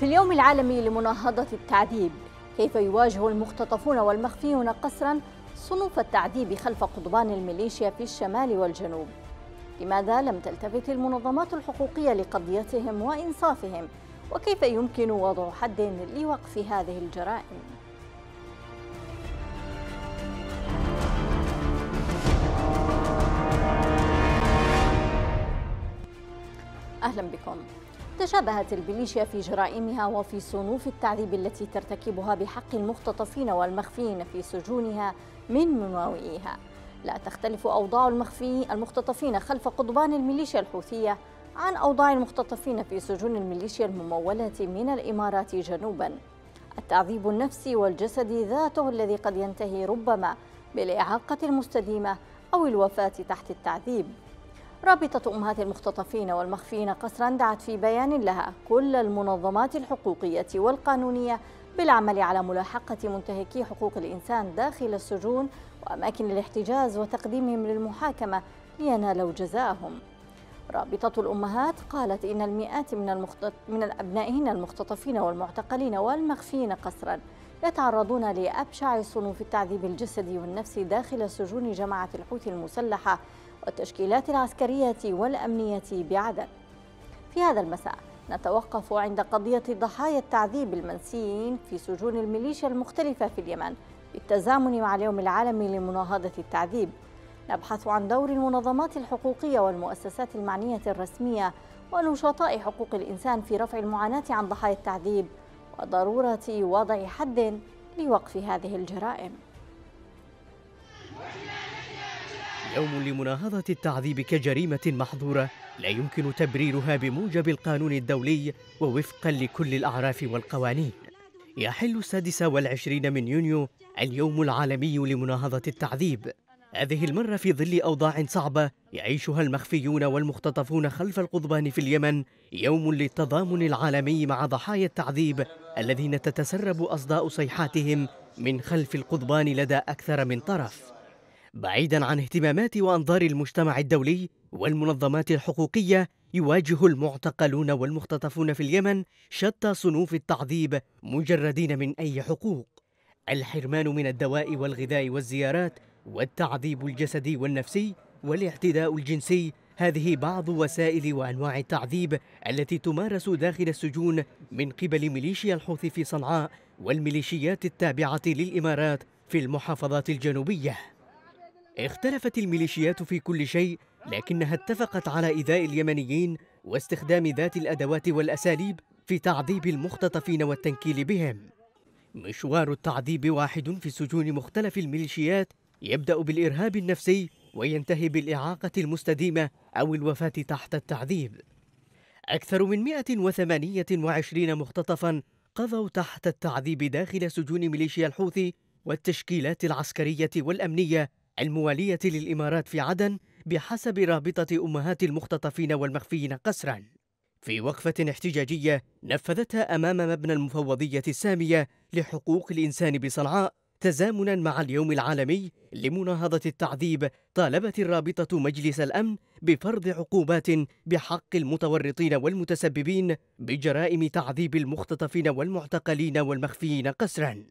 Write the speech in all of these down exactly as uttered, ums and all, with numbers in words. في اليوم العالمي لمناهضة التعذيب، كيف يواجه المختطفون والمخفيون قسراً صنوف التعذيب خلف قضبان الميليشيا في الشمال والجنوب؟ لماذا لم تلتفت المنظمات الحقوقية لقضيتهم وإنصافهم؟ وكيف يمكن وضع حد لوقف هذه الجرائم؟ أهلا بكم. تشابهت الميليشيا في جرائمها وفي صنوف التعذيب التي ترتكبها بحق المختطفين والمخفيين في سجونها من مناوئيها. لا تختلف أوضاع المخفي المختطفين خلف قضبان الميليشيا الحوثية عن أوضاع المختطفين في سجون الميليشيا الممولة من الإمارات جنوبا. التعذيب النفسي والجسدي ذاته الذي قد ينتهي ربما بالإعاقة المستديمة أو الوفاة تحت التعذيب. رابطة أمهات المختطفين والمخفيين قسراً دعت في بيان لها كل المنظمات الحقوقية والقانونية بالعمل على ملاحقة منتهكي حقوق الإنسان داخل السجون وأماكن الاحتجاز وتقديمهم للمحاكمة لينالوا جزاءهم. رابطة الأمهات قالت إن المئات من المخت... من أبنائهن المختطفين والمعتقلين والمخفيين قسراً يتعرضون لأبشع صنوف التعذيب الجسدي والنفسي داخل سجون جماعة الحوثي المسلحة والتشكيلات العسكرية والأمنية بعدن. في هذا المساء نتوقف عند قضية ضحايا التعذيب المنسيين في سجون الميليشيا المختلفة في اليمن بالتزامن مع اليوم العالمي لمناهضة التعذيب. نبحث عن دور المنظمات الحقوقية والمؤسسات المعنية الرسمية ونشطاء حقوق الإنسان في رفع المعاناة عن ضحايا التعذيب وضرورة وضع حد لوقف هذه الجرائم. يوم لمناهضة التعذيب كجريمة محظورة لا يمكن تبريرها بموجب القانون الدولي ووفقا لكل الأعراف والقوانين. يحل السادس والعشرين من يونيو اليوم العالمي لمناهضة التعذيب، هذه المرة في ظل أوضاع صعبة يعيشها المخفيون والمختطفون خلف القضبان في اليمن، يوم للتضامن العالمي مع ضحايا التعذيب الذين تتسرب أصداء صيحاتهم من خلف القضبان لدى أكثر من طرف. بعيداً عن اهتمامات وأنظار المجتمع الدولي والمنظمات الحقوقية، يواجه المعتقلون والمختطفون في اليمن شتى صنوف التعذيب مجردين من أي حقوق. الحرمان من الدواء والغذاء والزيارات، والتعذيب الجسدي والنفسي، والاعتداء الجنسي، هذه بعض وسائل وأنواع التعذيب التي تمارس داخل السجون من قبل ميليشيا الحوثي في صنعاء والميليشيات التابعة للإمارات في المحافظات الجنوبية. اختلفت الميليشيات في كل شيء، لكنها اتفقت على إيذاء اليمنيين واستخدام ذات الأدوات والأساليب في تعذيب المختطفين والتنكيل بهم. مشوار التعذيب واحد في سجون مختلف الميليشيات، يبدأ بالإرهاب النفسي وينتهي بالإعاقة المستديمة أو الوفاة تحت التعذيب. أكثر من مئة وثمانية وعشرين مختطفاً قضوا تحت التعذيب داخل سجون ميليشيا الحوثي والتشكيلات العسكرية والأمنية الموالية للإمارات في عدن بحسب رابطة أمهات المختطفين والمخفيين قسراً. في وقفة احتجاجية نفذتها أمام مبنى المفوضية السامية لحقوق الإنسان بصنعاء تزامناً مع اليوم العالمي لمناهضة التعذيب، طالبت الرابطة مجلس الأمن بفرض عقوبات بحق المتورطين والمتسببين بجرائم تعذيب المختطفين والمعتقلين والمخفيين قسراً.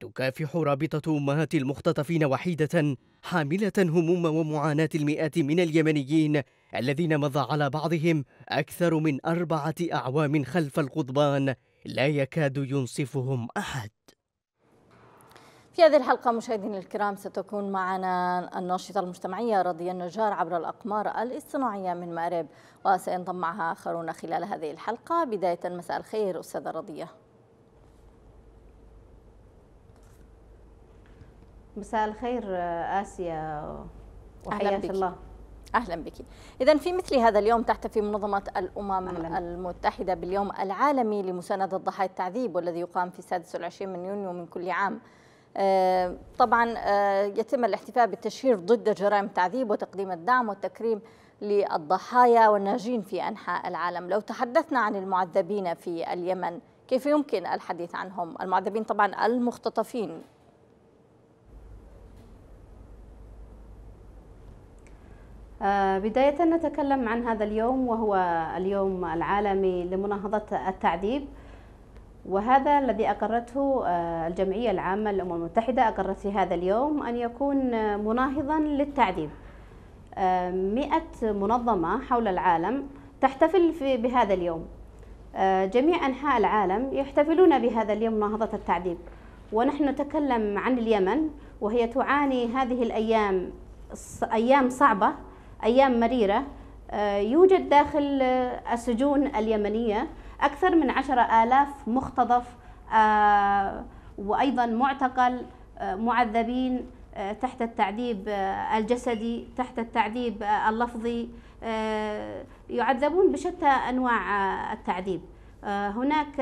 تكافح رابطة أمهات المختطفين وحيدة حاملة هموم ومعاناة المئات من اليمنيين الذين مضى على بعضهم أكثر من أربعة أعوام خلف القضبان لا يكاد ينصفهم أحد. في هذه الحلقة مشاهدينا الكرام ستكون معنا الناشطة المجتمعية رضية النجار عبر الأقمار الاصطناعية من مأرب، وسينضم معها آخرون خلال هذه الحلقة. بداية مساء الخير أستاذة رضية. مساء الخير آسيا وحياة الله. أهلا بك. إذا في مثل هذا اليوم تحتفي منظمة الأمم أهلاً. المتحدة باليوم العالمي لمساندة ضحايا التعذيب والذي يقام في السادس والعشرين من يونيو من كل عام. طبعا يتم الاحتفاء بالتشهير ضد جرائم التعذيب وتقديم الدعم والتكريم للضحايا والناجين في أنحاء العالم. لو تحدثنا عن المعذبين في اليمن، كيف يمكن الحديث عنهم؟ المعذبين طبعا المختطفين. بداية نتكلم عن هذا اليوم، وهو اليوم العالمي لمناهضة التعذيب. وهذا الذي أقرته الجمعية العامة للأمم المتحدة، أقرت في هذا اليوم أن يكون مناهضا للتعذيب. مئة منظمة حول العالم تحتفل في بهذا اليوم، جميع أنحاء العالم يحتفلون بهذا اليوم مناهضة التعذيب. ونحن نتكلم عن اليمن وهي تعاني هذه الأيام، أيام صعبة، أيام مريرة. يوجد داخل السجون اليمنية أكثر من عشرة آلاف مختطف وأيضا معتقل، معذبين تحت التعذيب الجسدي، تحت التعذيب اللفظي، يعذبون بشتى أنواع التعذيب. هناك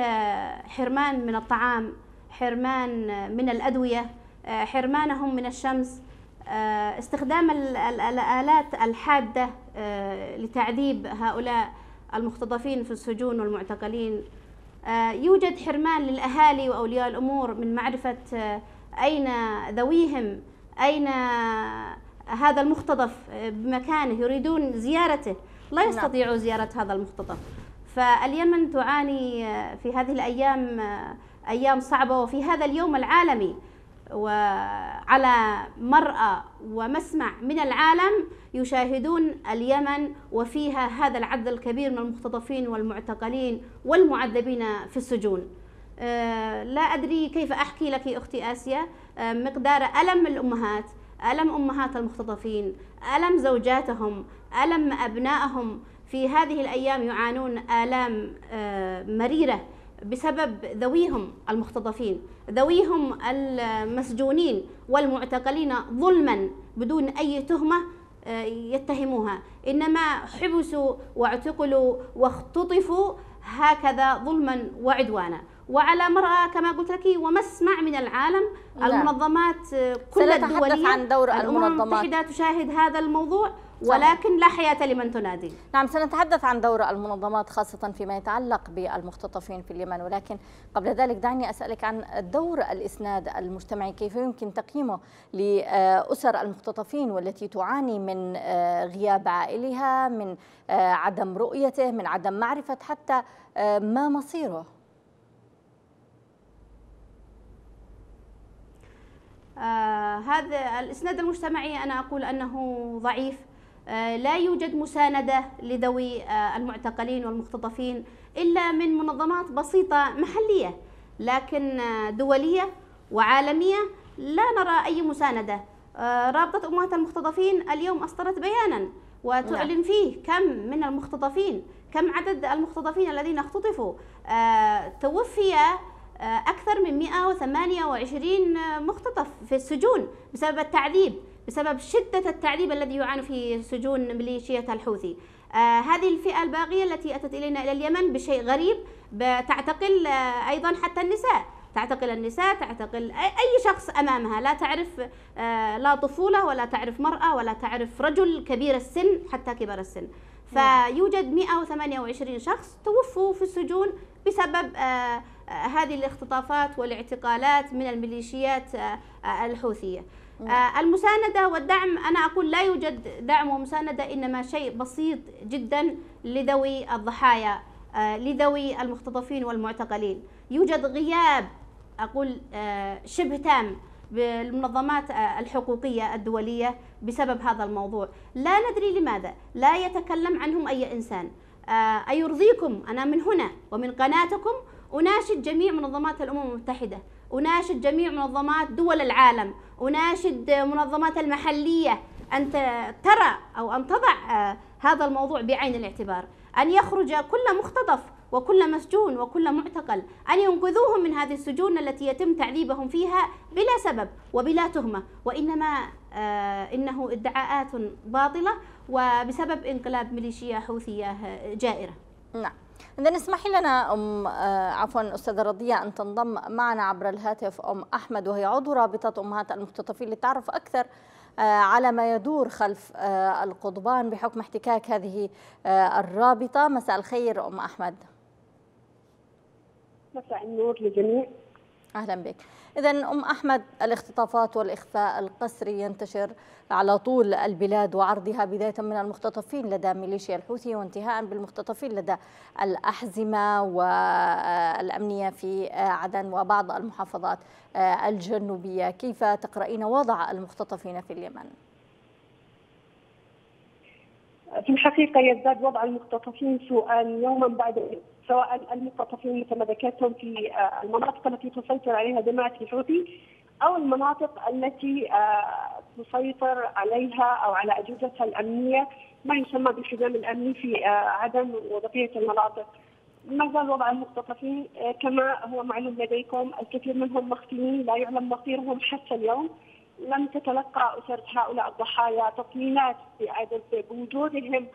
حرمان من الطعام، حرمان من الأدوية، حرمانهم من الشمس، استخدام الآلات الحادة لتعذيب هؤلاء المختطفين في السجون والمعتقلين. يوجد حرمان للأهالي وأولياء الأمور من معرفة أين ذويهم، أين هذا المختطف بمكانه، يريدون زيارته لا يستطيعوا زيارة هذا المختطف. فاليمن تعاني في هذه الأيام أيام صعبة، وفي هذا اليوم العالمي وعلى مرأى ومسمع من العالم يشاهدون اليمن وفيها هذا العدد الكبير من المختطفين والمعتقلين والمعذبين في السجون. لا أدري كيف أحكي لك أختي آسيا مقدار ألم الأمهات، ألم أمهات المختطفين، ألم زوجاتهم، ألم أبنائهم. في هذه الأيام يعانون آلام مريرة بسبب ذويهم المختطفين، ذويهم المسجونين والمعتقلين ظلما بدون أي تهمة يتهموها، إنما حبسوا واعتقلوا واختطفوا هكذا ظلما وعدوانا. وعلى مرأى كما قلت لك ومسمع من العالم، المنظمات كل الدولية، عن دور الأمم المتحدة تشاهد هذا الموضوع، ولكن لا حياة لمن تنادي. نعم، سنتحدث عن دور المنظمات خاصة فيما يتعلق بالمختطفين في اليمن، ولكن قبل ذلك دعني أسألك عن دور الإسناد المجتمعي، كيف يمكن تقييمه لأسر المختطفين والتي تعاني من غياب عائلها، من عدم رؤيته، من عدم معرفة حتى ما مصيره؟ آه هذا الإسناد المجتمعي أنا أقول أنه ضعيف. آه لا يوجد مساندة لذوي آه المعتقلين والمختطفين إلا من منظمات بسيطة محلية، لكن آه دولية وعالمية لا نرى أي مساندة. آه رابطة أمهات المختطفين اليوم أصدرت بيانا وتعلن فيه كم من المختطفين، كم عدد المختطفين الذين اختطفوا. آه توفي أكثر من مئة وثمانية وعشرين مختطف في السجون بسبب التعذيب، بسبب شدة التعذيب الذي يعاني في سجون ميليشيا الحوثي. آه هذه الفئة الباقية التي أتت إلينا إلى اليمن بشيء غريب، تعتقل آه أيضا حتى النساء، تعتقل النساء، تعتقل أي شخص أمامها، لا تعرف آه لا طفولة ولا تعرف مرأة ولا تعرف رجل، كبير السن حتى كبار السن. فيوجد مئة وثمانية وعشرين شخص توفوا في السجون بسبب آه هذه الاختطافات والاعتقالات من الميليشيات الحوثية. المساندة والدعم، أنا أقول لا يوجد دعم ومساندة، إنما شيء بسيط جدا لذوي الضحايا، لذوي المختطفين والمعتقلين. يوجد غياب أقول شبه تام بالمنظمات الحقوقية الدولية بسبب هذا الموضوع. لا ندري لماذا لا يتكلم عنهم أي إنسان. أيرضيكم أنا من هنا ومن قناتكم أناشد جميع منظمات الأمم المتحدة، أناشد جميع منظمات دول العالم، أناشد منظمات المحلية أن ترى أو أن تضع هذا الموضوع بعين الاعتبار، أن يخرج كل مختطف وكل مسجون وكل معتقل، أن ينقذوهم من هذه السجون التي يتم تعذيبهم فيها بلا سبب وبلا تهمة، وإنما إنه ادعاءات باطلة وبسبب انقلاب ميليشيا حوثية جائرة. نعم. إذن اسمحي لنا أم عفوا أستاذة رضية أن تنضم معنا عبر الهاتف أم أحمد، وهي عضو رابطة أمهات المختطفين، لتعرف أكثر على ما يدور خلف القضبان بحكم احتكاك هذه الرابطة. مساء الخير أم أحمد. مساء النور لجميع. أهلا بك. إذا أم أحمد، الاختطافات والإخفاء القسري ينتشر على طول البلاد وعرضها بداية من المختطفين لدى ميليشيا الحوثي وانتهاء بالمختطفين لدى الأحزمة والأمنية في عدن وبعض المحافظات الجنوبية، كيف تقرأين وضع المختطفين في اليمن؟ في الحقيقة يزداد وضع المختطفين سوءا يوما بعد يوم، سواء المختطفين متمركزهم في المناطق التي تسيطر عليها جماعة الحوثي أو المناطق التي تسيطر عليها أو على أجهزتها الأمنية، ما يسمى بالحزام الأمني في عدن وبقية المناطق. ما زال وضع المختطفين كما هو معلوم لديكم، الكثير منهم مختنين لا يعلم مصيرهم حتى اليوم. لم تتلقى أسر هؤلاء الضحايا تطمينات بوجودهم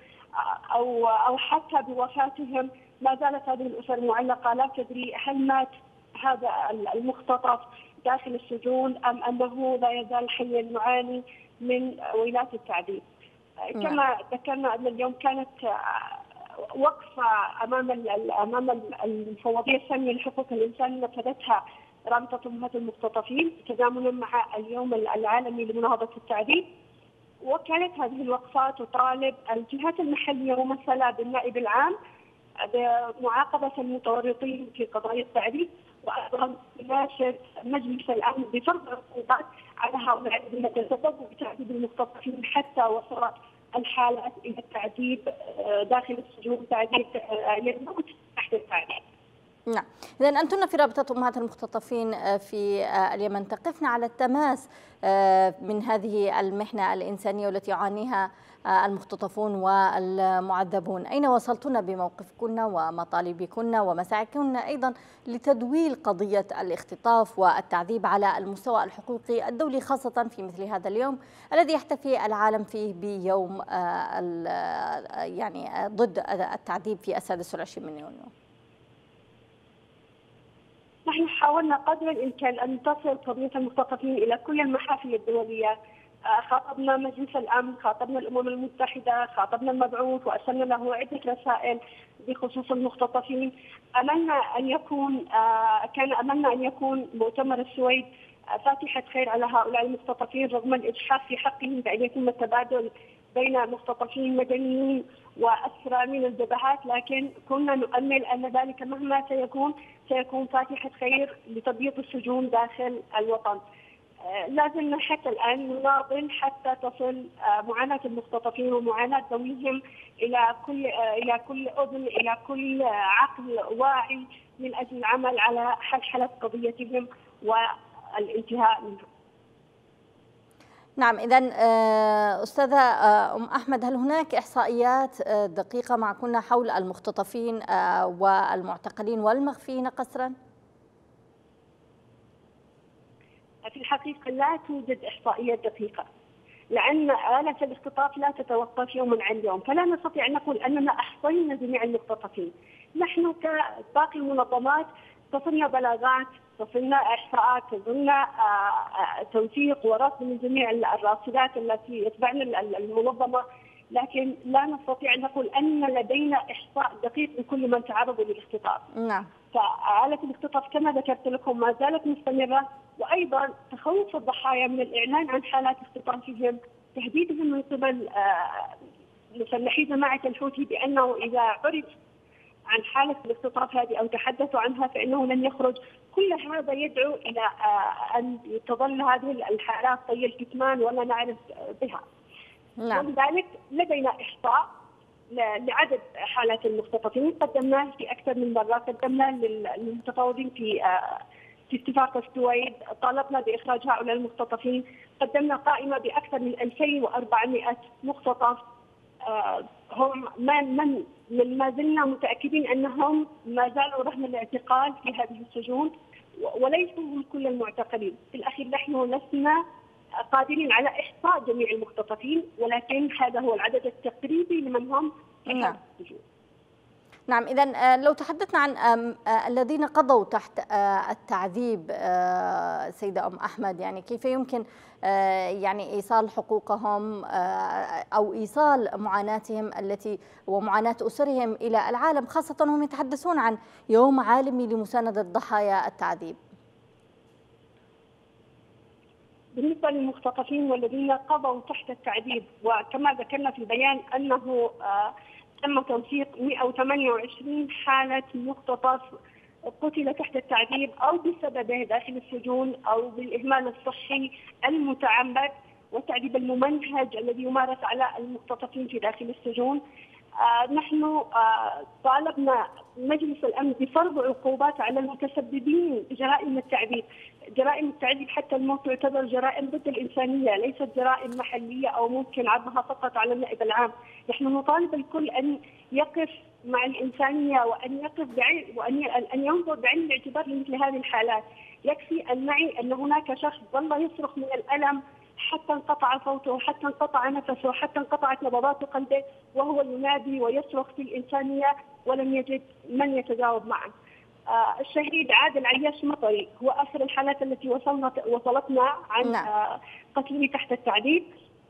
أو أو حتى بوفاتهم. ما زالت هذه الأسر معلقة، لا تدري هل مات هذا المختطف داخل السجون أم أنه لا يزال حيا يعاني من ويلات التعذيب. كما ذكرنا أن اليوم كانت وقفة أمام أمام المفوضية السامية لحقوق الإنسان نفذتها رابطة أمهات المختطفين تزامنا مع اليوم العالمي لمناهضة التعذيب، وكانت هذه الوقفة تطالب الجهات المحلية ممثلة بالنائب العام بمعاقبة المتورطين في قضايا التعذيب، وأيضا يناشد مجلس الأمن بفرض عقوبات على هؤلاء الذين تسببوا بتعذيب المختطفين حتى وصلت الحالات إلى التعذيب داخل السجون، تعذيب يموت تحت التعذيب. نعم، إذن أنتن في رابطة أمهات المختطفين في اليمن تقفن على التماس من هذه المحنة الإنسانية والتي يعانيها المختطفون والمعذبون، أين وصلتن بموقفكن ومطالبكن ومساعيكن أيضا لتدويل قضية الاختطاف والتعذيب على المستوى الحقوقي الدولي، خاصة في مثل هذا اليوم الذي يحتفي العالم فيه بيوم يعني ضد التعذيب في السادس والعشرين من يونيو؟ نحن حاولنا قدر الإمكان أن تصل قضية المختطفين إلى كل المحافل الدولية، خاطبنا مجلس الأمن، خاطبنا الأمم المتحدة، خاطبنا المبعوث وأرسلنا له عدة رسائل بخصوص المختطفين. أملنا أن يكون كان أملنا أن يكون مؤتمر السويد فاتحة خير على هؤلاء المختطفين رغم الإجحاف في حقهم بأن يتم التبادل بين مختطفين مدنيين وأسرى من الجبهات، لكن كنا نؤمل أن ذلك مهما سيكون سيكون فاتحة خير لتبييض السجون داخل الوطن. لازلنا حتى الآن نناضل حتى تصل معاناة المختطفين ومعاناة ذويهم إلى كل إلى كل أذن، إلى كل عقل واعي من أجل العمل على حلحلة قضيتهم والانتهاء منهم. نعم، إذن أستاذة أم أحمد، هل هناك إحصائيات دقيقة معكنا حول المختطفين والمعتقلين والمخفيين قسرا؟ في الحقيقة لا توجد إحصائيات دقيقة، لأن آلة الاختطاف لا تتوقف يوما عن يوم، فلا نستطيع أن نقول أننا أحصينا جميع المختطفين. نحن كباقي المنظمات تصلنا بلاغات، تصلنا إحصاءات، تصلنا توثيق ورصد من جميع الراصدات التي يتبعنا المنظمة، لكن لا نستطيع أن نقول أن لدينا إحصاء دقيق لكل من تعرض للاختطاف. نعم. فآلة الاختطاف كما ذكرت لكم ما زالت مستمرة، وأيضا تخوف الضحايا من الإعلان عن حالات اختطافهم، تهديدهم من قبل مسلحي جماعة الحوثي بأنه إذا عرف عن حالة الاختطاف هذه أو تحدثوا عنها فإنه لن يخرج. كل هذا يدعو إلى أن تظل هذه الحالات طي الكتمان ولا نعرف بها. نعم. ولذلك لدينا إحصاء لعدد حالات المختطفين قدمناه في أكثر من مرة، قدمناه للمتفاوضين في في اتفاق السويد، طالبنا بإخراج هؤلاء المختطفين، قدمنا قائمة بأكثر من ألفين وأربعمائة مختطف هم من من من ما زلنا متأكدين أنهم ما زالوا رهن الاعتقال في هذه السجون، وليسوا هم كل المعتقلين. في الأخير نحن لسنا قادرين على إحصاء جميع المختطفين، ولكن هذا هو العدد التقريبي لمن هم في هذه السجون. نعم، إذن لو تحدثنا عن الذين قضوا تحت التعذيب سيدة أم أحمد، يعني كيف يمكن يعني إيصال حقوقهم أو إيصال معاناتهم التي ومعاناة أسرهم إلى العالم، خاصة هم يتحدثون عن يوم عالمي لمساندة ضحايا التعذيب؟ بالنسبة للمختطفين والذين قضوا تحت التعذيب، وكما ذكرنا في البيان أنه تم توثيق مئة وثمانية وعشرين حالة مختطف قتل تحت التعذيب أو بسببه داخل السجون أو بالإهمال الصحي المتعمد والتعذيب الممنهج الذي يمارس على المختطفين في داخل السجون. آه نحن آه طالبنا مجلس الأمن بفرض عقوبات على المتسببين بجرائم التعذيب. جرائم التعذيب حتى الموت تعتبر جرائم ضد الإنسانية، ليست جرائم محلية أو ممكن عرضها فقط على النائب العام. نحن نطالب الكل أن يقف مع الإنسانية وأن يقف بعين وأن أن ينظر بعين الاعتبار لمثل هذه الحالات. يكفي أن نعي أن هناك شخص ظل يصرخ من الألم حتى انقطع صوته، حتى انقطع نفسه، حتى انقطعت نبضات قلبه وهو ينادي ويصرخ في الإنسانية ولم يجد من يتجاوب معه. آه الشهيد عادل عياش مطري هو آخر الحالات التي وصلنا وصلتنا عن آه قتله تحت التعذيب.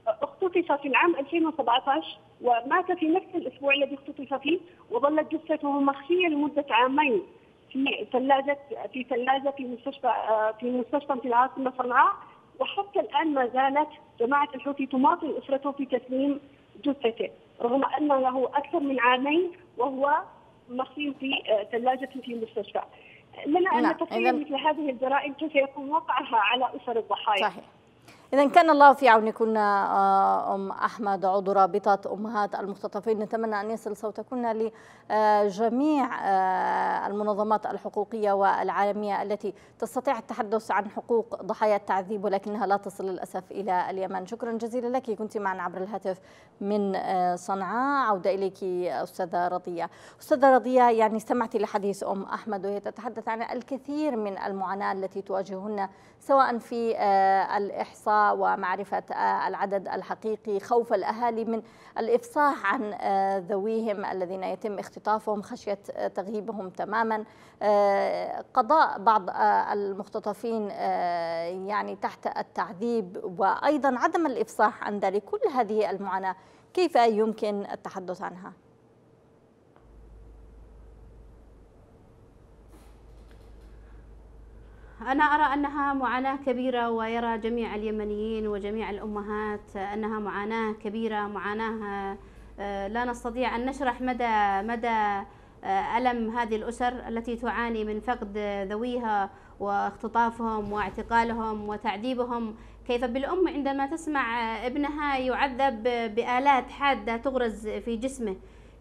اختطف في العام ألفين وسبعة عشر ومات في نفس الأسبوع الذي اختطف فيه، وظلت جثته مخفية لمدة عامين في ثلاجة في ثلاجة في مستشفى آه في مستشفى في العاصمة صنعاء، وحتى الآن ما زالت جماعة الحوثي تماطل أسرته في تسليم جثته رغم أن له أكثر من عامين وهو مخفي في ثلاجة في المستشفى. لنا أن نتخيل مثل هذه الجرائم كيف يكون وقعها على أسر الضحايا. صحيح. إذا كان الله في عونكن أم أحمد عضو رابطة أمهات المختطفين. نتمنى أن يصل صوتكن لجميع المنظمات الحقوقية والعالمية التي تستطيع التحدث عن حقوق ضحايا التعذيب ولكنها لا تصل للأسف إلى اليمن. شكرا جزيلا لك، كنت معنا عبر الهاتف من صنعاء. عودة إليك أستاذة رضية. أستاذة رضية، يعني سمعتي لحديث أم أحمد وهي تتحدث عن الكثير من المعاناة التي تواجههن سواء في الإحصاء ومعرفة العدد الحقيقي، خوف الأهالي من الإفصاح عن ذويهم الذين يتم اختطافهم خشية تغييبهم تماما، قضاء بعض المختطفين يعني تحت التعذيب، وأيضا عدم الإفصاح عن ذلك. كل هذه المعاناة كيف يمكن التحدث عنها؟ أنا أرى أنها معاناة كبيرة، ويرى جميع اليمنيين وجميع الأمهات أنها معاناة كبيرة، معاناة لا نستطيع أن نشرح مدى مدى ألم هذه الأسر التي تعاني من فقد ذويها واختطافهم واعتقالهم وتعذيبهم. كيف بالأم عندما تسمع ابنها يعذب بآلات حادة تغرز في جسمه،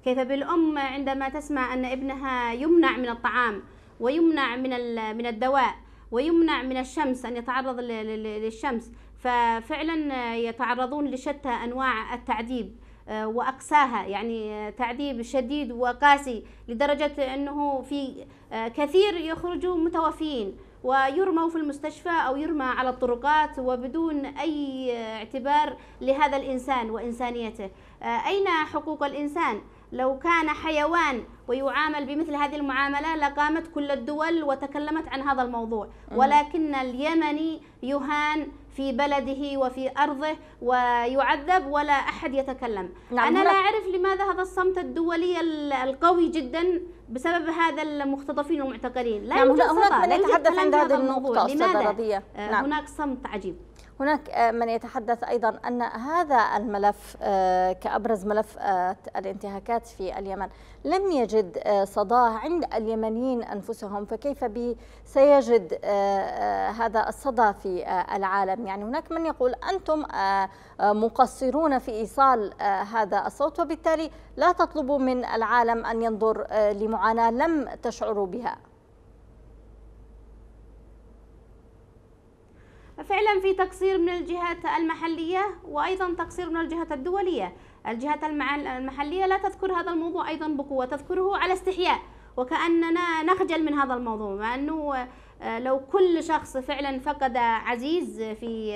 كيف بالأم عندما تسمع أن ابنها يمنع من الطعام ويمنع من من الدواء ويمنع من الشمس أن يتعرض للشمس. ففعلا يتعرضون لشتى أنواع التعذيب وأقساها، يعني تعذيب شديد وقاسي لدرجة أنه في كثير يخرجوا متوفيين ويرموا في المستشفى أو يرمى على الطرقات وبدون أي اعتبار لهذا الإنسان وإنسانيته. أين حقوق الإنسان؟ لو كان حيوان ويعامل بمثل هذه المعاملة لقامت كل الدول وتكلمت عن هذا الموضوع، ولكن اليمني يهان في بلده وفي أرضه ويعذب ولا أحد يتكلم. أنا لا أعرف لماذا هذا الصمت الدولي القوي جدا بسبب هذا المختطفين والمعتقلين. لا يوجد صمت، لا يوجد كلام في هذا الموضوع. لماذا هناك صمت عجيب؟ هناك من يتحدث أيضا أن هذا الملف كأبرز ملف الانتهاكات في اليمن لم يجد صداه عند اليمنيين أنفسهم، فكيف به سيجد هذا الصدى في العالم؟ يعني هناك من يقول أنتم مقصرون في إيصال هذا الصوت، وبالتالي لا تطلبوا من العالم أن ينظر لمعاناة لم تشعروا بها. فعلا في تقصير من الجهات المحلية وأيضا تقصير من الجهات الدولية. الجهات المحلية لا تذكر هذا الموضوع أيضا بقوة، تذكره على استحياء وكأننا نخجل من هذا الموضوع، مع أنه لو كل شخص فعلا فقد عزيز في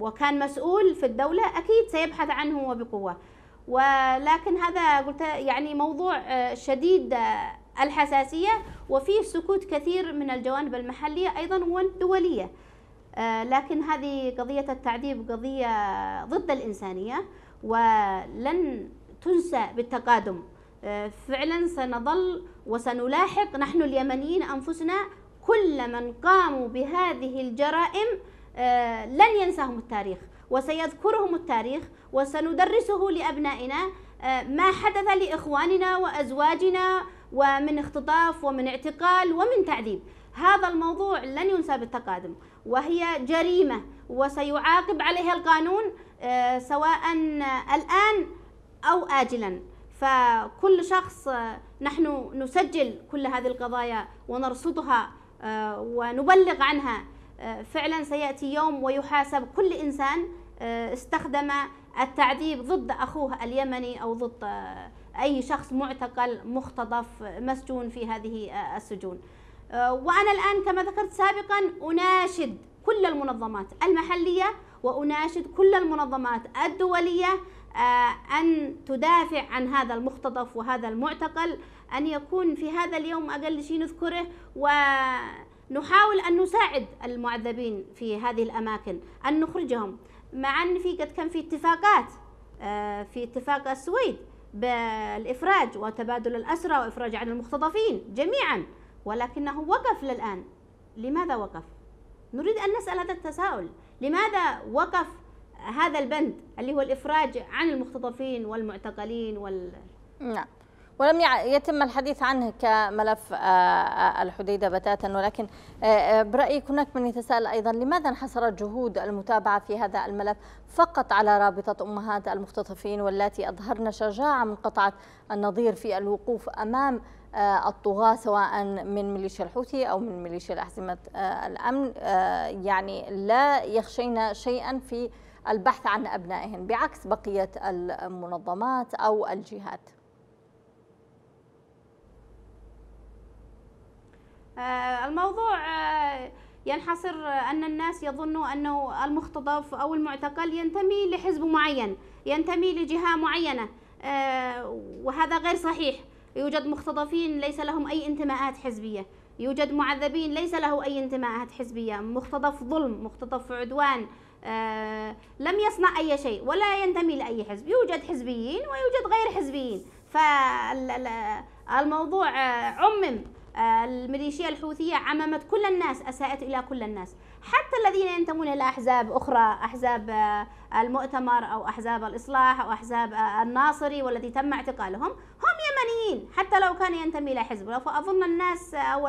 وكان مسؤول في الدولة أكيد سيبحث عنه وبقوة. ولكن هذا قلت يعني موضوع شديد الحساسية وفيه سكوت كثير من الجوانب المحلية أيضا والدولية. لكن هذه قضية التعذيب قضية ضد الإنسانية ولن تنسى بالتقادم. فعلا سنظل وسنلاحق نحن اليمنيين أنفسنا كل من قاموا بهذه الجرائم لن ينساهم التاريخ وسيذكرهم التاريخ، وسندرسه لأبنائنا ما حدث لإخواننا وأزواجنا ومن اختطاف ومن اعتقال ومن تعذيب. هذا الموضوع لن ينسى بالتقادم، وهي جريمة وسيعاقب عليها القانون سواء الآن أو آجلا. فكل شخص، نحن نسجل كل هذه القضايا ونرصدها ونبلغ عنها، فعلا سيأتي يوم ويحاسب كل إنسان استخدم التعذيب ضد أخوه اليمني أو ضد أي شخص معتقل مختطف مسجون في هذه السجون. وأنا الآن كما ذكرت سابقا أناشد كل المنظمات المحلية وأناشد كل المنظمات الدولية أن تدافع عن هذا المختطف وهذا المعتقل، أن يكون في هذا اليوم أقل شيء نذكره، ونحاول أن نساعد المعذبين في هذه الأماكن، أن نخرجهم. مع أن في قد كان في اتفاقات، في اتفاق السويد بالإفراج وتبادل الأسرى وإفراج عن المختطفين جميعا، ولكنه وقف للآن. لماذا وقف؟ نريد أن نسأل هذا التساؤل، لماذا وقف هذا البند اللي هو الإفراج عن المختطفين والمعتقلين وال نعم، ولم يتم الحديث عنه كملف الحديدة بتاتا. ولكن برأيك هناك من يتساءل أيضا، لماذا انحصرت جهود المتابعة في هذا الملف فقط على رابطة أمهات المختطفين، والتي أظهرن شجاعة من قطعة النظير في الوقوف أمام الطغاة سواء من ميليشيا الحوثي أو من ميليشيا الأحزمة الأمن، يعني لا يخشين شيئا في البحث عن أبنائهم بعكس بقية المنظمات أو الجهات؟ الموضوع ينحصر أن الناس يظنوا أنه المختطف أو المعتقل ينتمي لحزب معين، ينتمي لجهة معينة، وهذا غير صحيح. يوجد مختطفين ليس لهم أي انتماءات حزبية، يوجد معذبين ليس له أي انتماءات حزبية. مختطف ظلم، مختطف عدوان، لم يصنع أي شيء ولا ينتمي لأي حزب. يوجد حزبيين ويوجد غير حزبيين. فالموضوع عمم، الميليشيا الحوثية عممت كل الناس، أساءت إلى كل الناس، حتى الذين ينتمون إلى أحزاب أخرى، أحزاب المؤتمر أو أحزاب الإصلاح أو أحزاب الناصري والتي تم اعتقالهم، هم يمنيين حتى لو كان ينتمي إلى حزب. فأظن الناس أو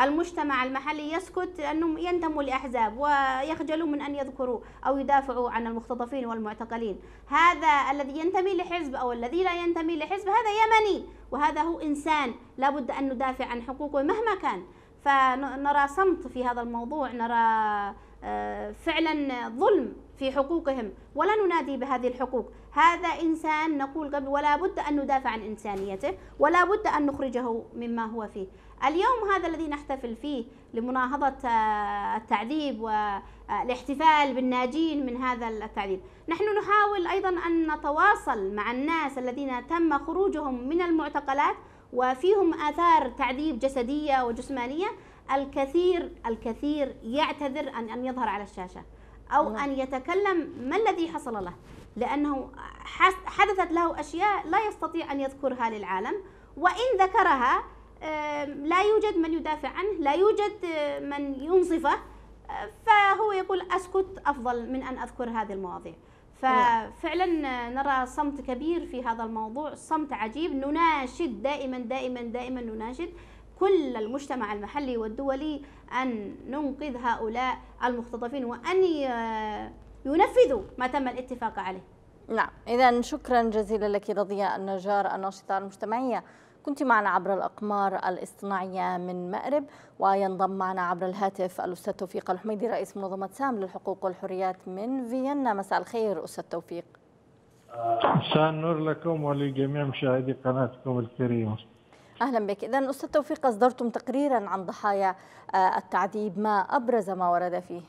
المجتمع المحلي يسكت أنهم ينتموا لأحزاب ويخجلوا من أن يذكروا أو يدافعوا عن المختطفين والمعتقلين. هذا الذي ينتمي لحزب أو الذي لا ينتمي لحزب هذا يمني، وهذا هو إنسان لابد أن ندافع عن حقوقه مهما كان. فنرى صمت في هذا الموضوع، نرى فعلا ظلم في حقوقهم ولا ننادي بهذه الحقوق. هذا إنسان نقول قبل، ولا بد أن ندافع عن إنسانيته ولا بد أن نخرجه مما هو فيه. اليوم هذا الذي نحتفل فيه لمناهضة التعذيب والاحتفال بالناجين من هذا التعذيب، نحن نحاول أيضا أن نتواصل مع الناس الذين تم خروجهم من المعتقلات وفيهم آثار تعذيب جسدية وجسمانية. الكثير الكثير يعتذر عن أن يظهر على الشاشة أو أن يتكلم ما الذي حصل له، لأنه حدثت له أشياء لا يستطيع أن يذكرها للعالم، وإن ذكرها لا يوجد من يدافع عنه، لا يوجد من ينصفه، فهو يقول أسكت أفضل من أن أذكر هذه المواضيع. ففعلا نرى صمت كبير في هذا الموضوع، صمت عجيب. نناشد دائما دائما دائما نناشد كل المجتمع المحلي والدولي أن ننقذ هؤلاء المختطفين وأن ينفذوا ما تم الاتفاق عليه. نعم، إذا شكرا جزيلا لك رضية النجار، الناشطة المجتمعية، كنت معنا عبر الأقمار الاصطناعية من مأرب. وينضم معنا عبر الهاتف الأستاذ توفيق الحميدي، رئيس منظمة سام للحقوق والحريات من فيينا. مساء الخير أستاذ توفيق. مساء النور لكم ولجميع مشاهدي قناتكم الكريمة. أهلا بك. إذا أستاذ توفيق، أصدرتم تقريرا عن ضحايا التعذيب، ما أبرز ما ورد فيه؟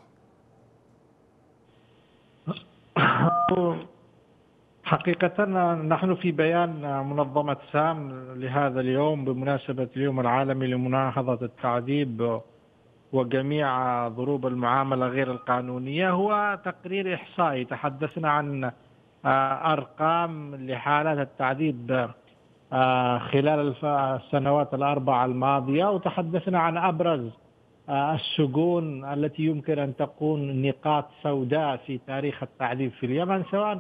حقيقة نحن في بيان منظمة سام لهذا اليوم بمناسبة اليوم العالمي لمناهضة التعذيب وجميع ضروب المعاملة غير القانونية، هو تقرير إحصائي. تحدثنا عن أرقام لحالات التعذيب خلال السنوات الأربع الماضية، وتحدثنا عن أبرز السجون التي يمكن أن تكون نقاط سوداء في تاريخ التعذيب في اليمن، سواء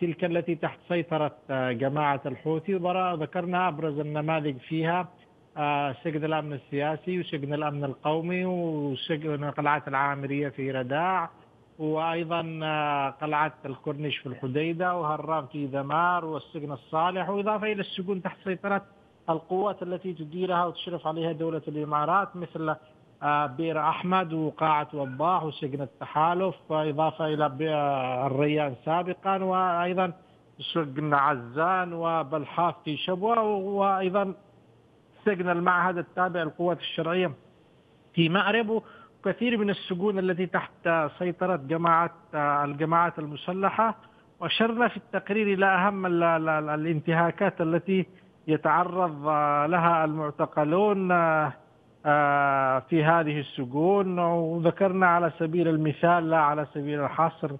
تلك التي تحت سيطرة جماعة الحوثي، وذكرنا أبرز النماذج فيها سجن الأمن السياسي وسجن الأمن القومي وسجن قلعة العامرية في رداع، وأيضا قلعة الكورنيش في الحديدة وهرام في دمار والسجن الصالح، وإضافة إلى السجون تحت سيطرة القوات التي تديرها وتشرف عليها دولة الإمارات مثل بئر أحمد وقاعة وضاح وسجن التحالف، وإضافة إلى الريان سابقا، وأيضا سجن عزان وبلحاف في شبوة، وأيضا سجن المعهد التابع للقوات الشرعية في مأرب، وكثير من السجون التي تحت سيطرة جماعة الجماعات المسلحة. وأشرنا في التقرير إلى أهم الانتهاكات التي يتعرض لها المعتقلون في هذه السجون، وذكرنا على سبيل المثال لا على سبيل الحصر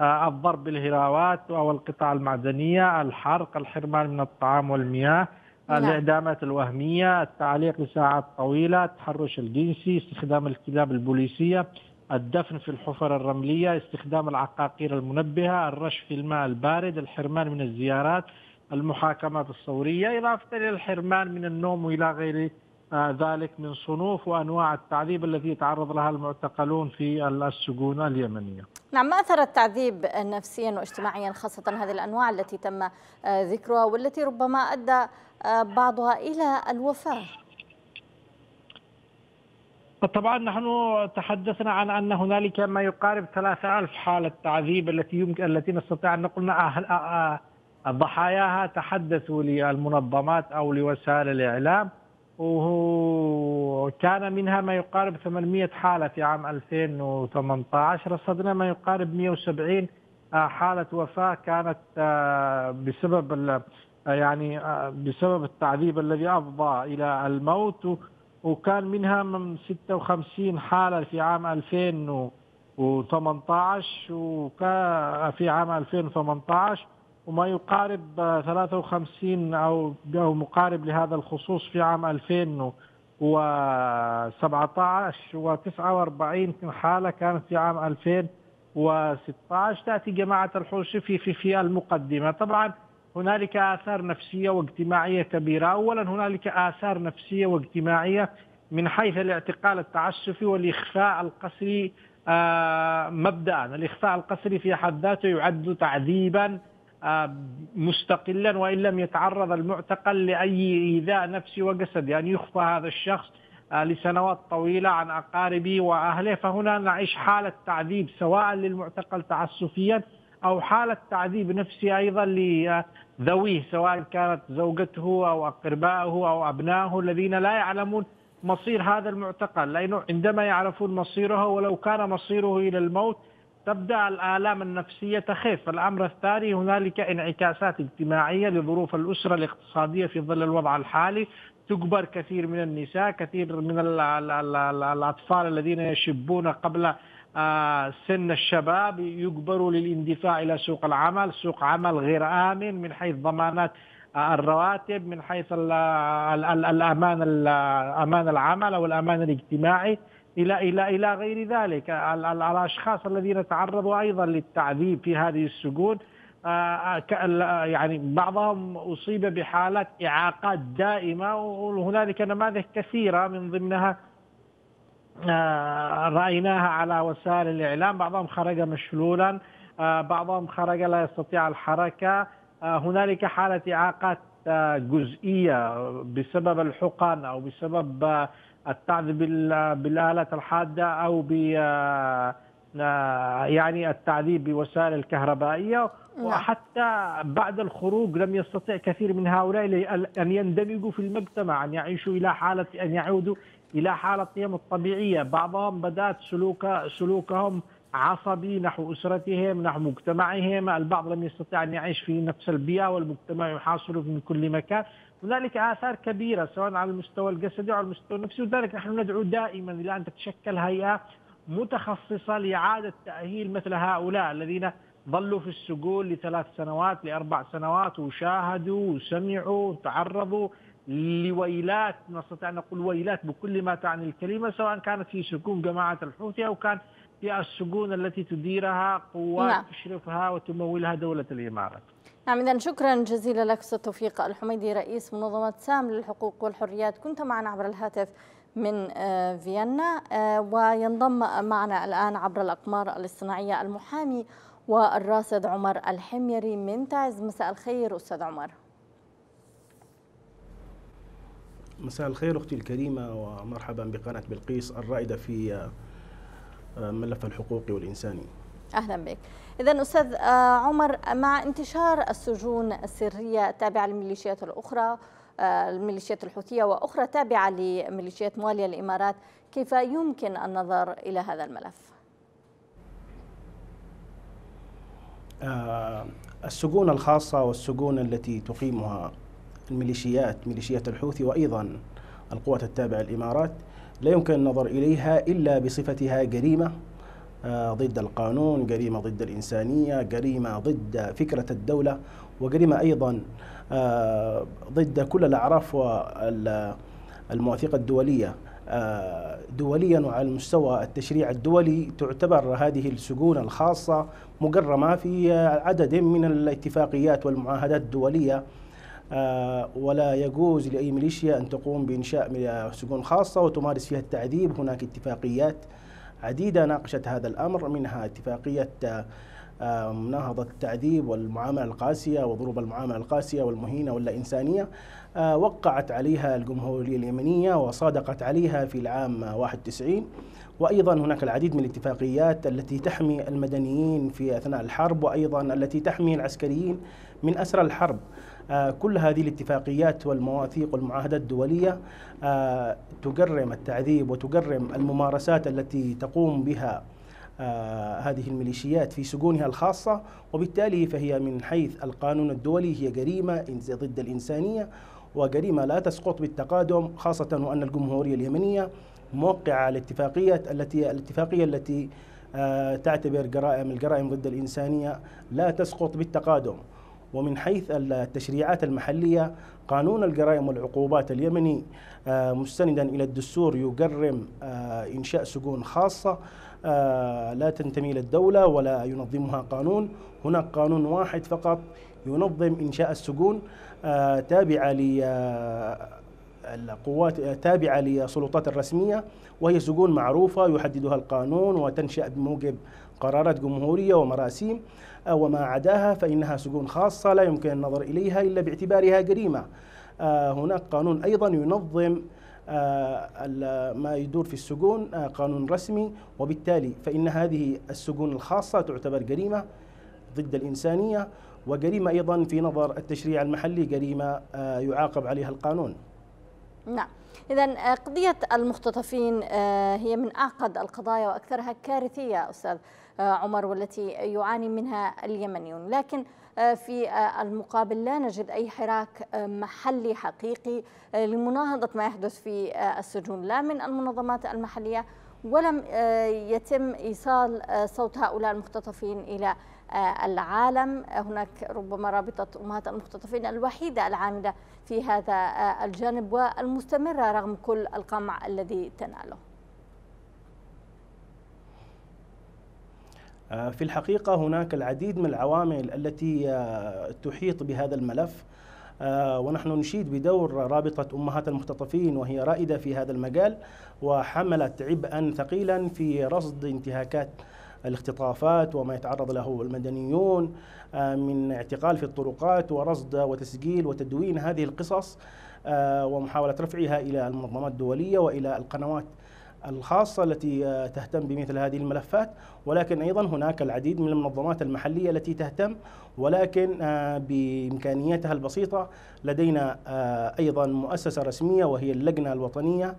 الضرب بالهراوات أو القطع المعدنية، الحرق، الحرمان من الطعام والمياه، الإعدامات الوهمية، التعليق لساعات طويلة، التحرش الجنسي، استخدام الكلاب البوليسية، الدفن في الحفر الرملية، استخدام العقاقير المنبهة، الرش في الماء البارد، الحرمان من الزيارات، المحاكمات الصورية، إضافة إلى الحرمان من النوم وإلى غير ذلك من صنوف وأنواع التعذيب التي يتعرض لها المعتقلون في السجون اليمنية. نعم، ما أثر التعذيب نفسيا واجتماعيا، خاصة هذه الأنواع التي تم ذكرها والتي ربما أدى بعضها إلى الوفاة؟ طبعا نحن تحدثنا عن أن هنالك ما يقارب ثلاثة آلاف حالة تعذيب التي يمكن التي نستطيع أن نقول ضحاياها تحدثوا للمنظمات أو لوسائل الإعلام، وكان منها ما يقارب ثمانمئة حالة في عام ألفين وثمانية عشر، رصدنا ما يقارب مئة وسبعين حالة وفاة كانت بسبب يعني بسبب التعذيب الذي أفضى إلى الموت، وكان منها من ستة وخمسين حالة في عام ألفين وثمانية عشر وفي عام ألفين وثمانية عشر، وما يقارب ثلاثة وخمسين أو مقارب لهذا الخصوص في عام ألفين وسبعة عشر، وتسعة وأربعين حالة كانت في عام ألفين وستة عشر. تأتي جماعة الحوثي في في في المقدمة. طبعا هنالك آثار نفسية واجتماعية كبيرة. أولا هنالك آثار نفسية واجتماعية من حيث الاعتقال التعسفي والإخفاء القسري. مبدأ الإخفاء القسري في حد ذاته يعد تعذيبا مستقلا وإن لم يتعرض المعتقل لأي إيذاء نفسي وجسدي، يعني يخفى هذا الشخص لسنوات طويلة عن أقاربه وأهله. فهنا نعيش حالة تعذيب سواء للمعتقل تعسفيا أو حالة تعذيب نفسي أيضا لذويه، سواء كانت زوجته أو أقربائه أو أبنائه الذين لا يعلمون مصير هذا المعتقل، لأنه عندما يعرفون مصيره ولو كان مصيره إلى الموت تبدأ الآلام النفسية تخف. الأمر الثاني هنالك انعكاسات اجتماعية لظروف الأسرة الاقتصادية في ظل الوضع الحالي. تجبر كثير من النساء، كثير من الأطفال الذين يشبون قبل سن الشباب يجبروا للاندفاع إلى سوق العمل، سوق عمل غير آمن من حيث ضمانات الرواتب، من حيث الأمان الأمان العمل أو الأمان الاجتماعي، إلى إلى إلى غير ذلك. الأشخاص الذين تعرضوا أيضا للتعذيب في هذه السجون يعني بعضهم أصيب بحالة إعاقات دائمة، وهنالك نماذج كثيرة من ضمنها رأيناها على وسائل الإعلام. بعضهم خرج مشلولا، بعضهم خرج لا يستطيع الحركة، هنالك حالة إعاقات جزئية بسبب الحقن أو بسبب التعذيب بالآلات الحادة أو ب يعني التعذيب بوسائل الكهربائية. وحتى بعد الخروج لم يستطيع كثير من هؤلاء أن يندمجوا في المجتمع، أن يعيشوا إلى حالة أن يعودوا إلى حالتهم الطبيعية. بعضهم بدأت سلوك سلوكهم عصبي نحو أسرتهم نحو مجتمعهم، البعض لم يستطيع أن يعيش في نفس البيئة والمجتمع يحاصره من كل مكان. هنالك آثار كبيرة سواء على المستوى الجسدي أو على المستوى النفسي، وذلك نحن ندعو دائما إلى أن تتشكل هيئة متخصصة لإعادة تأهيل مثل هؤلاء الذين ظلوا في السجون لثلاث سنوات لأربع سنوات وشاهدوا وسمعوا وتعرضوا لويلات، نستطيع أن نقول ويلات بكل ما تعني الكلمة، سواء كانت في سجون جماعة الحوثي أو كانت في السجون التي تديرها قوات نعم. تشرفها وتمولها دولة الإمارات. نعم، إذن شكرا جزيلا لك أستاذ توفيق الحميدي، رئيس منظمة سام للحقوق والحريات، كنت معنا عبر الهاتف من فيينا. وينضم معنا الآن عبر الأقمار الاصطناعية المحامي والراصد عمر الحميري من تعز. مساء الخير أستاذ عمر. مساء الخير أختي الكريمة، ومرحبا بقناة بلقيس الرائدة في ملف الحقوق والإنساني. أهلا بك. إذن أستاذ عمر، مع انتشار السجون السرية التابعة للميليشيات الأخرى، الميليشيات الحوثية وأخرى تابعة لميليشيات موالية الإمارات، كيف يمكن النظر إلى هذا الملف؟ السجون الخاصة والسجون التي تقيمها الميليشيات، ميليشيات الحوثي وأيضا القوات التابعة للإمارات، لا يمكن النظر إليها إلا بصفتها جريمة ضد القانون، جريمة ضد الإنسانية، جريمة ضد فكرة الدولة، وجريمة أيضا ضد كل الأعراف والمواثيق الدولية. دوليا وعلى المستوى التشريع الدولي تعتبر هذه السجون الخاصة مجرمة في عدد من الاتفاقيات والمعاهدات الدولية، ولا يجوز لأي ميليشيا أن تقوم بإنشاء سجون خاصة وتمارس فيها التعذيب. هناك اتفاقيات عديدة ناقشت هذا الأمر، منها اتفاقية مناهضة التعذيب والمعاملة القاسية وضروب المعاملة القاسية والمهينة واللا إنسانية، وقعت عليها الجمهورية اليمنية وصادقت عليها في العام واحد وتسعين. وأيضا هناك العديد من الاتفاقيات التي تحمي المدنيين في أثناء الحرب، وأيضا التي تحمي العسكريين من أسر الحرب. كل هذه الاتفاقيات والمواثيق والمعاهدات الدولية تجرم التعذيب وتجرم الممارسات التي تقوم بها هذه الميليشيات في سجونها الخاصة، وبالتالي فهي من حيث القانون الدولي هي جريمة ضد الإنسانية وجريمة لا تسقط بالتقادم، خاصة وأن الجمهورية اليمنية موقعة الاتفاقية التي الاتفاقية التي تعتبر جرائم الجرائم ضد الإنسانية لا تسقط بالتقادم. ومن حيث التشريعات المحلية، قانون الجرائم والعقوبات اليمني مستندا إلى الدستور يجرم إنشاء سجون خاصة لا تنتمي للدولة ولا ينظمها قانون. هناك قانون واحد فقط ينظم إنشاء السجون تابعة للقوات تابعة للسلطات الرسمية، وهي سجون معروفة يحددها القانون وتنشأ بموجب قرارات جمهورية ومراسيم، وما عداها فإنها سجون خاصة لا يمكن النظر إليها إلا باعتبارها جريمة. هناك قانون أيضا ينظم ما يدور في السجون، قانون رسمي، وبالتالي فإن هذه السجون الخاصة تعتبر جريمة ضد الإنسانية وجريمة أيضا في نظر التشريع المحلي، جريمة يعاقب عليها القانون. نعم، إذن قضية المختطفين هي من أعقد القضايا وأكثرها كارثية أستاذ عمر، والتي يعاني منها اليمنيون، لكن في المقابل لا نجد أي حراك محلي حقيقي لمناهضة ما يحدث في السجون، لا من المنظمات المحلية، ولم يتم إيصال صوت هؤلاء المختطفين إلى العالم. هناك ربما رابطة أمهات المختطفين الوحيدة العاملة في هذا الجانب والمستمرة رغم كل القمع الذي تناله. في الحقيقة هناك العديد من العوامل التي تحيط بهذا الملف، ونحن نشيد بدور رابطة أمهات المختطفين، وهي رائدة في هذا المجال وحملت عبئا ثقيلا في رصد انتهاكات الاختطافات وما يتعرض له المدنيون من اعتقال في الطرقات ورصد وتسجيل وتدوين هذه القصص، ومحاولة رفعها إلى المنظمات الدولية وإلى القنوات الخاصة التي تهتم بمثل هذه الملفات. ولكن أيضا هناك العديد من المنظمات المحلية التي تهتم، ولكن بإمكانياتها البسيطة. لدينا أيضا مؤسسة رسمية وهي اللجنة الوطنية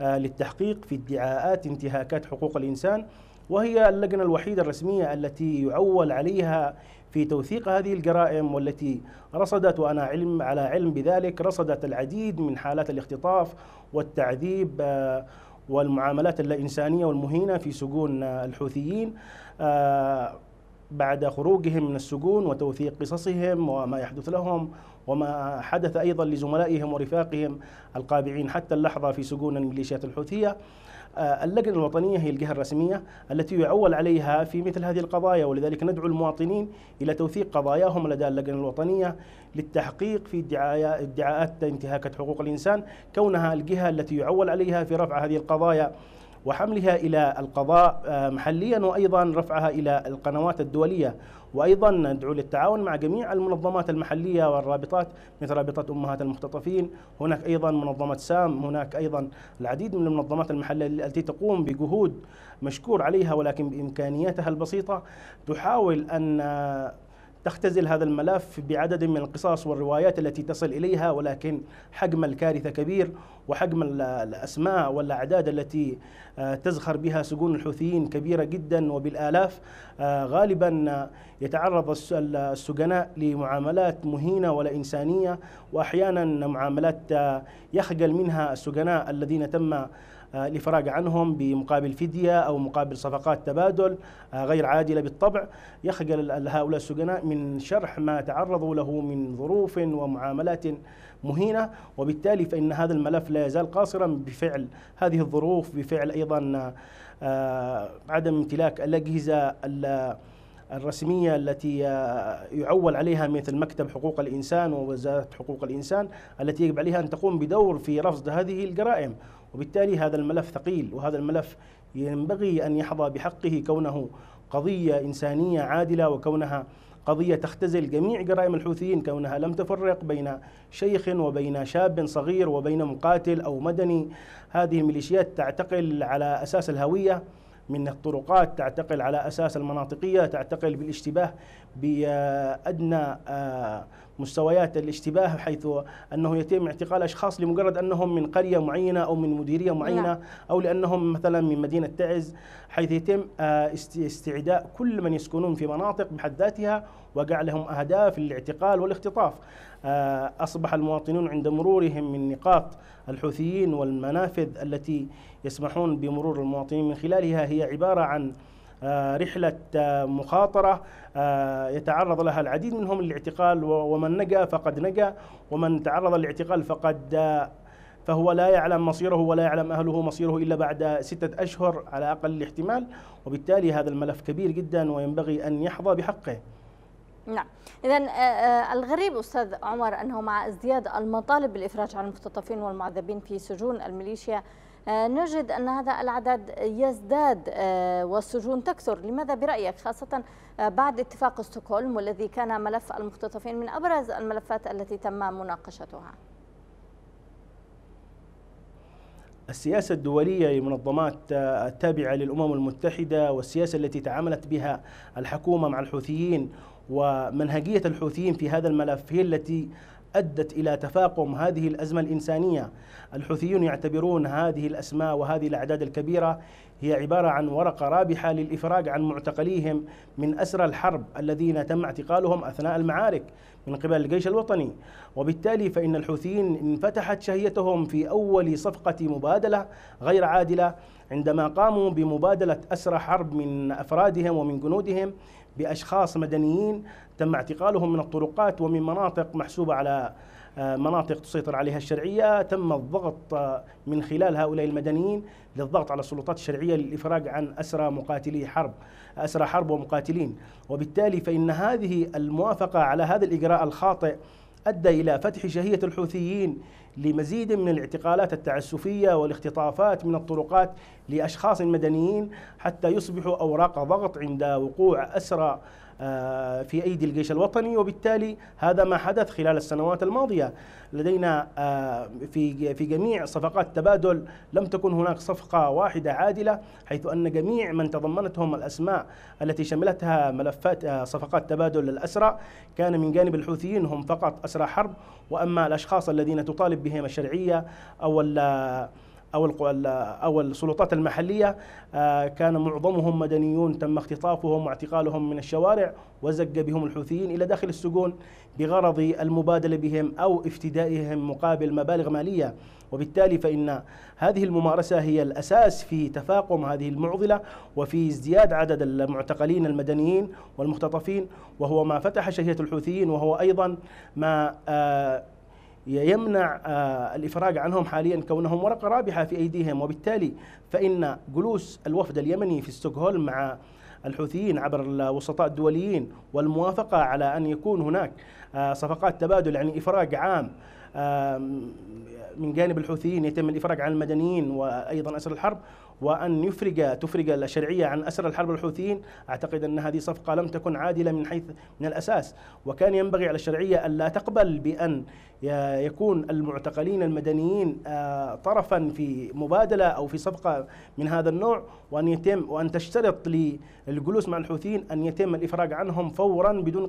للتحقيق في ادعاءات انتهاكات حقوق الإنسان، وهي اللجنة الوحيدة الرسمية التي يعول عليها في توثيق هذه الجرائم، والتي رصدت، وأنا علم على علم بذلك، رصدت العديد من حالات الاختطاف والتعذيب والمعاملات اللا إنسانية والمهينة في سجون الحوثيين. بعد خروجهم من السجون وتوثيق قصصهم وما يحدث لهم وما حدث أيضا لزملائهم ورفاقهم القابعين حتى اللحظة في سجون الميليشيات الحوثية. اللجنة الوطنية هي الجهة الرسمية التي يعول عليها في مثل هذه القضايا، ولذلك ندعو المواطنين إلى توثيق قضاياهم لدى اللجنة الوطنية للتحقيق في ادعاءات انتهاكات حقوق الإنسان، كونها الجهة التي يعول عليها في رفع هذه القضايا وحملها إلى القضاء محليا، وأيضا رفعها إلى القنوات الدولية. وأيضا ندعو للتعاون مع جميع المنظمات المحلية والرابطات مثل رابطة أمهات المختطفين، هناك أيضا منظمة سام، هناك أيضا العديد من المنظمات المحلية التي تقوم بجهود مشكور عليها ولكن بإمكانياتها البسيطة تحاول أن تختزل هذا الملف بعدد من القصص والروايات التي تصل إليها، ولكن حجم الكارثة كبير وحجم الأسماء والأعداد التي تزخر بها سجون الحوثيين كبيرة جدا وبالآلاف. غالبا يتعرض السجناء لمعاملات مهينة ولا إنسانية، وأحيانا معاملات يخجل منها السجناء الذين تم الإفراج عنهم بمقابل فدية أو مقابل صفقات تبادل غير عادلة بالطبع. يخجل هؤلاء السجناء من شرح ما تعرضوا له من ظروف ومعاملات مهينة، وبالتالي فإن هذا الملف لا يزال قاصرا بفعل هذه الظروف، بفعل أيضا عدم امتلاك الأجهزة الرسمية التي يعول عليها مثل مكتب حقوق الإنسان ووزارة حقوق الإنسان التي يجب عليها أن تقوم بدور في رصد هذه الجرائم. وبالتالي هذا الملف ثقيل، وهذا الملف ينبغي أن يحظى بحقه كونه قضية إنسانية عادلة، وكونها قضية تختزل جميع جرائم الحوثيين، كونها لم تفرق بين شيخ وبين شاب صغير وبين مقاتل أو مدني. هذه الميليشيات تعتقل على أساس الهوية من الطرقات، تعتقل على أساس المناطقية، تعتقل بالاشتباه بأدنى مستويات الاشتباه، حيث أنه يتم اعتقال أشخاص لمجرد أنهم من قرية معينة أو من مديرية معينة أو لأنهم مثلا من مدينة تعز، حيث يتم استعداء كل من يسكنون في مناطق بحد ذاتها وجعلهم أهداف للاعتقال والاختطاف. أصبح المواطنون عند مرورهم من نقاط الحوثيين والمنافذ التي يسمحون بمرور المواطنين من خلالها هي عبارة عن رحلة مخاطرة يتعرض لها العديد منهم للاعتقال، ومن نجا فقد نجا، ومن تعرض للاعتقال فقد فهو لا يعلم مصيره ولا يعلم أهله مصيره إلا بعد ستة أشهر على أقل الاحتمال. وبالتالي هذا الملف كبير جدا وينبغي أن يحظى بحقه. نعم، إذن الغريب أستاذ عمر أنه مع ازدياد المطالب بالإفراج عن المختطفين والمعذبين في سجون الميليشيا نجد أن هذا العدد يزداد والسجون تكثر. لماذا برأيك، خاصة بعد اتفاق ستوكهولم والذي كان ملف المختطفين من أبرز الملفات التي تم مناقشتها؟ السياسة الدولية لمنظمات التابعة للأمم المتحدة والسياسة التي تعاملت بها الحكومة مع الحوثيين ومنهجية الحوثيين في هذا الملف هي التي أدت إلى تفاقم هذه الأزمة الإنسانية. الحوثيون يعتبرون هذه الأسماء وهذه الأعداد الكبيرة هي عبارة عن ورقة رابحة للإفراج عن معتقليهم من أسرى الحرب الذين تم اعتقالهم أثناء المعارك من قبل الجيش الوطني. وبالتالي فإن الحوثيين انفتحت شهيتهم في أول صفقة مبادلة غير عادلة عندما قاموا بمبادلة أسرى حرب من أفرادهم ومن جنودهم بأشخاص مدنيين تم اعتقالهم من الطرقات ومن مناطق محسوبة على مناطق تسيطر عليها الشرعية. تم الضغط من خلال هؤلاء المدنيين للضغط على السلطات الشرعية للإفراج عن أسرى مقاتلي حرب أسرى حرب ومقاتلين. وبالتالي فإن هذه الموافقة على هذا الإجراء الخاطئ أدى إلى فتح شهية الحوثيين لمزيد من الاعتقالات التعسفية والاختطافات من الطرقات لأشخاص مدنيين حتى يصبحوا أوراق ضغط عند وقوع أسرى في أيدي الجيش الوطني. وبالتالي هذا ما حدث خلال السنوات الماضية لدينا في في جميع صفقات تبادل لم تكن هناك صفقة واحدة عادلة، حيث أن جميع من تضمنتهم الأسماء التي شملتها ملفات صفقات تبادل الأسرى كان من جانب الحوثيين هم فقط أسرى حرب، وأما الأشخاص الذين تطالب بهم الشرعية أو أو السلطات المحلية كان معظمهم مدنيون تم اختطافهم واعتقالهم من الشوارع وزق بهم الحوثيين إلى داخل السجون بغرض المبادلة بهم أو افتدائهم مقابل مبالغ مالية. وبالتالي فإن هذه الممارسة هي الأساس في تفاقم هذه المعضلة وفي ازدياد عدد المعتقلين المدنيين والمختطفين، وهو ما فتح شهية الحوثيين، وهو أيضا ما يمنع الإفراج عنهم حاليا كونهم ورقة رابحة في أيديهم. وبالتالي فإن جلوس الوفد اليمني في ستوكهولم مع الحوثيين عبر الوسطاء الدوليين والموافقة على أن يكون هناك صفقات تبادل، يعني إفراج عام من جانب الحوثيين يتم الإفراج عن المدنيين وأيضا أسر الحرب، وأن يفرج تفرج الشرعية عن أسر الحرب الحوثيين، أعتقد أن هذه صفقة لم تكن عادلة من حيث من الأساس، وكان ينبغي على الشرعية ألا تقبل بأن يكون المعتقلين المدنيين طرفا في مبادلة أو في صفقة من هذا النوع، وأن يتم وأن تشترط للجلوس مع الحوثيين أن يتم الإفراج عنهم فورا بدون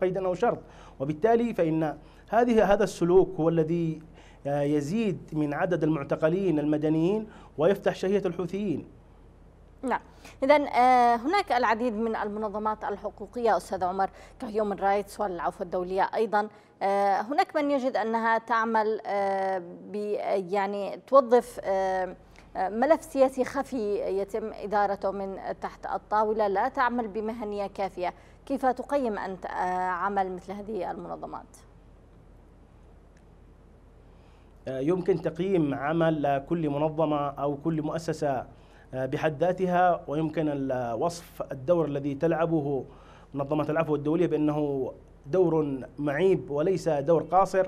قيد أو شرط. وبالتالي فإن هذه هذا السلوك هو الذي يزيد من عدد المعتقلين المدنيين ويفتح شهية الحوثيين. نعم، إذا هناك العديد من المنظمات الحقوقية أستاذ عمر كهيومن رايتس والعفو الدولية، أيضا هناك من يجد أنها تعمل يعني توظف ملف سياسي خفي يتم إدارته من تحت الطاولة، لا تعمل بمهنية كافية. كيف تقيم أنت عمل مثل هذه المنظمات؟ يمكن تقييم عمل كل منظمة أو كل مؤسسة بحد ذاتها، ويمكن وصف الدور الذي تلعبه منظمة العفو الدولية بأنه دور معيب وليس دور قاصر،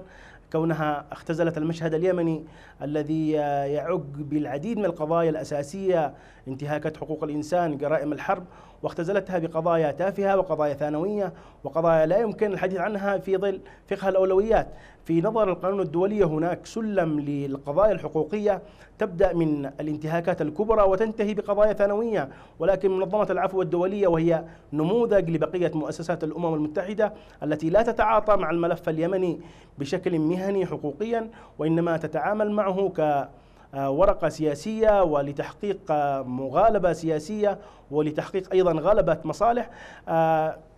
كونها اختزلت المشهد اليمني الذي يعج بالعديد من القضايا الأساسية، انتهاكات حقوق الإنسان، جرائم الحرب، واختزلتها بقضايا تافهة وقضايا ثانوية وقضايا لا يمكن الحديث عنها في ظل فقه الأولويات. في نظر القانون الدولي هناك سلم للقضايا الحقوقية تبدأ من الانتهاكات الكبرى وتنتهي بقضايا ثانوية، ولكن منظمة العفو الدولية وهي نموذج لبقية مؤسسات الأمم المتحدة التي لا تتعاطى مع الملف اليمني بشكل مهني حقوقيا، وإنما تتعامل معه ك ورقة سياسية ولتحقيق مغالبة سياسية ولتحقيق أيضا غلبة مصالح.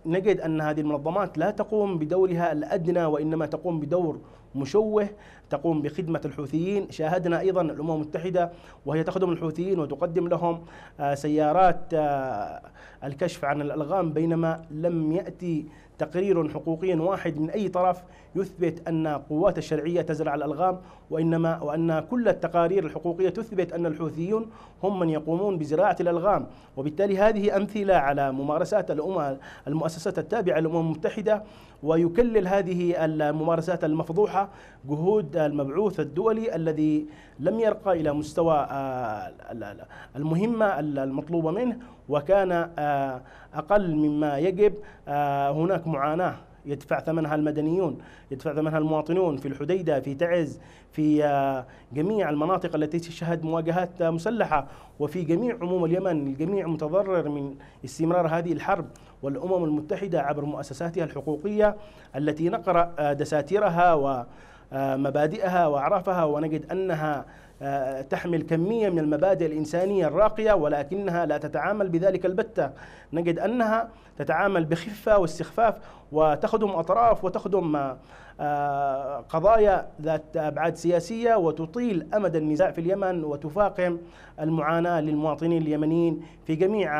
نجد أن هذه المنظمات لا تقوم بدورها الأدنى، وإنما تقوم بدور مشوه، تقوم بخدمة الحوثيين. شاهدنا أيضا الأمم المتحدة وهي تخدم الحوثيين وتقدم لهم سيارات الكشف عن الألغام، بينما لم يأتي تقرير حقوقي واحد من أي طرف يثبت أن قوات الشرعية تزرع الألغام، وإنما وأن كل التقارير الحقوقية تثبت أن الحوثيون هم من يقومون بزراعة الألغام. وبالتالي هذه أمثلة على ممارسات الأمم المؤسسات التابعة للأمم المتحدة، ويكلل هذه الممارسات المفضوحة جهود المبعوث الدولي الذي لم يرقى إلى مستوى المهمة المطلوبة منه، وكان أقل مما يجب. هناك معاناة يدفع ثمنها المدنيون، يدفع ثمنها المواطنون في الحديدة، في تعز، في جميع المناطق التي تشهد مواجهات مسلحة، وفي جميع عموم اليمن الجميع متضرر من استمرار هذه الحرب. والأمم المتحدة عبر مؤسساتها الحقوقية التي نقرأ دساتيرها ومبادئها وأعرافها ونجد أنها تحمل كمية من المبادئ الإنسانية الراقية، ولكنها لا تتعامل بذلك البتة. نجد أنها تتعامل بخفة واستخفاف، وتخدم أطراف وتخدم قضايا ذات أبعاد سياسية، وتطيل أمد النزاع في اليمن وتفاقم المعاناة للمواطنين اليمنيين في جميع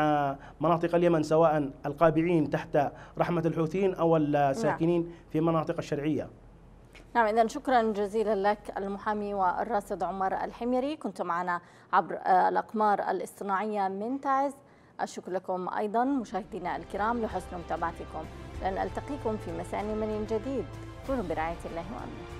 مناطق اليمن، سواء القابعين تحت رحمة الحوثيين أو الساكنين في مناطق الشرعية. نعم، إذن شكرا جزيلا لك المحامي والراصد عمر الحميري، كنت معنا عبر الأقمار الاصطناعية من تعز. الشكر لكم أيضا مشاهدينا الكرام لحسن متابعتكم، لنلتقيكم في مساء من جديد. كونوا برعاية الله وأمنه.